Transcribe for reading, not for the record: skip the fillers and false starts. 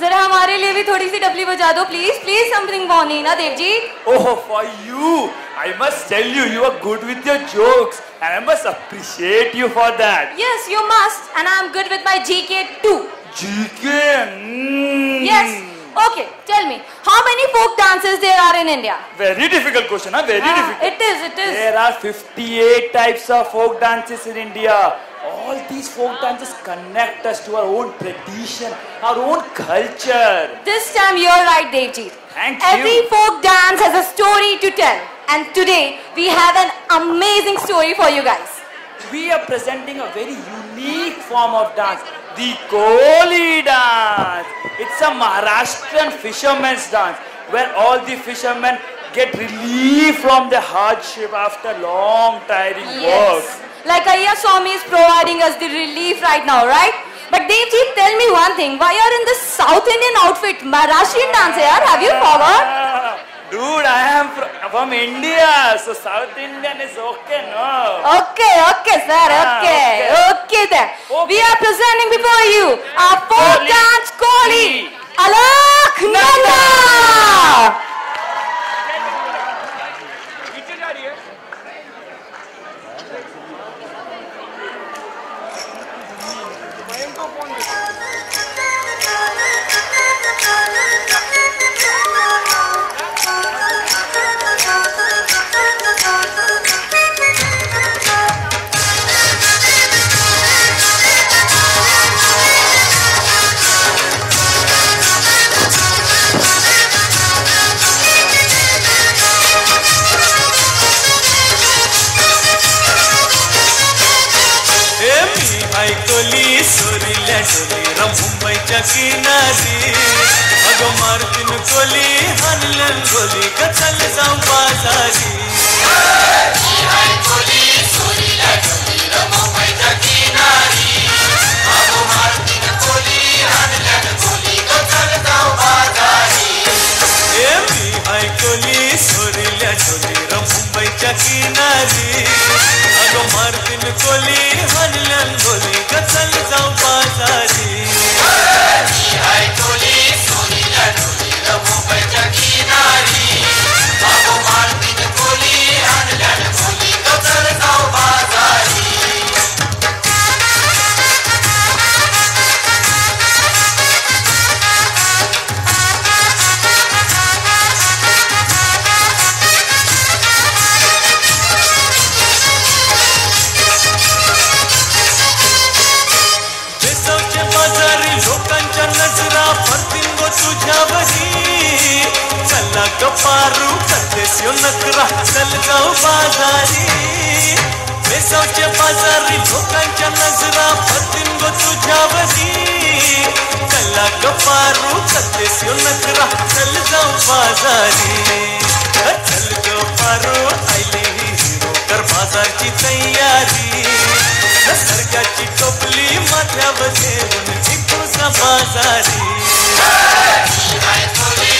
जरा हमारे लिए भी थोड़ी सी डबली बजा दो प्लीज प्लीज समथिंग वार्निंग ना Dev ji. Oh for you I must tell you, you are good with your jokes, and I must appreciate you for that. Yes, you must, and I am good with my GK too. GK. Mm. Yes. Okay, tell me, how many folk dances there are in India? Very difficult question, huh? Very difficult. It is. It is. There are 58 types of folk dances in India. All these folk dances connect us to our own tradition, our own culture. This time you are right, Devji. Thank you. Every folk dance has a story to tell. And today we have an amazing story for you guys. We are presenting a very unique form of dance, the Kohli dance. It's a Maharashtrian fisherman's dance where all the fishermen get relief from their hardship after long tiring work. Like Aiyaswamy is providing us the relief right now, right? But Devji, tell me one thing. Why are in the South Indian outfit? Maharashtrian dance, yaar. Have you forgot? Dude, I am from India, so South Indian is okay, no? Okay, okay, sir, okay, okay then. Okay. We are presenting before you our folk dance, Kohli, Alaknanda. अगो मारतीन कोली हानलन गोली कचल जाऊं बाजारी Koli sorry लागली रमो पैदा की नारी अगो मारतीन कोली हानलन गोली कचल जाऊं बाजारी ए मी आई कोली सोरी लागली रमो पैदा की नारी अगो मारतीन कोली हानलन गोली कचल जाऊं बाजारी चल जाऊ बाजारी बेसावच्या बाजारी लोकांच्या नजरा पतीन गो तुझ्यावरी चला गपारू कतेस यो नखरा चल जाऊ बाजारी चल गपारू आयले हिरो कर बाजारची तयारी सरगाची टोपली माथ्यावर घेऊन जिंकू जा बाजारी